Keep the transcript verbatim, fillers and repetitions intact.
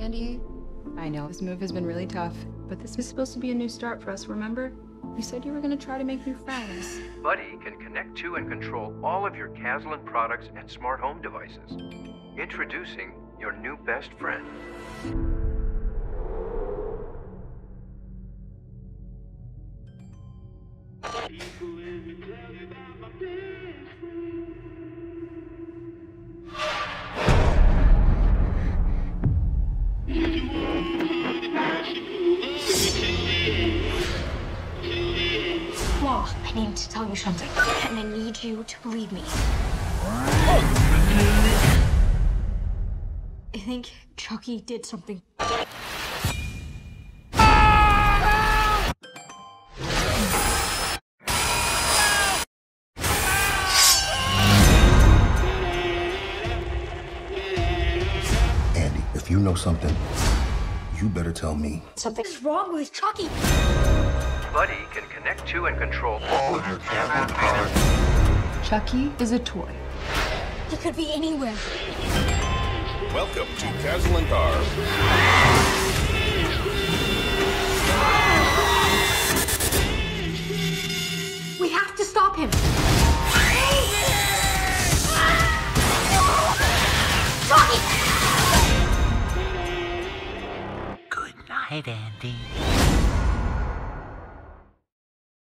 Andy, I know this move has been really tough, but this is supposed to be a new start for us, remember? You said you were going to try to make new friends. Buddy can connect to and control all of your Kaslan products and smart home devices. Introducing your new best friend. I need to tell you something, and I need you to believe me. I think Chucky did something. Andy, if you know something, you better tell me. Something's wrong with Chucky. Buddy can connect to and control all of your Kaslan products. Chucky is a toy. He could be anywhere. Welcome to Dazzling Bar. We have to stop him. Chucky! Good night, Andy.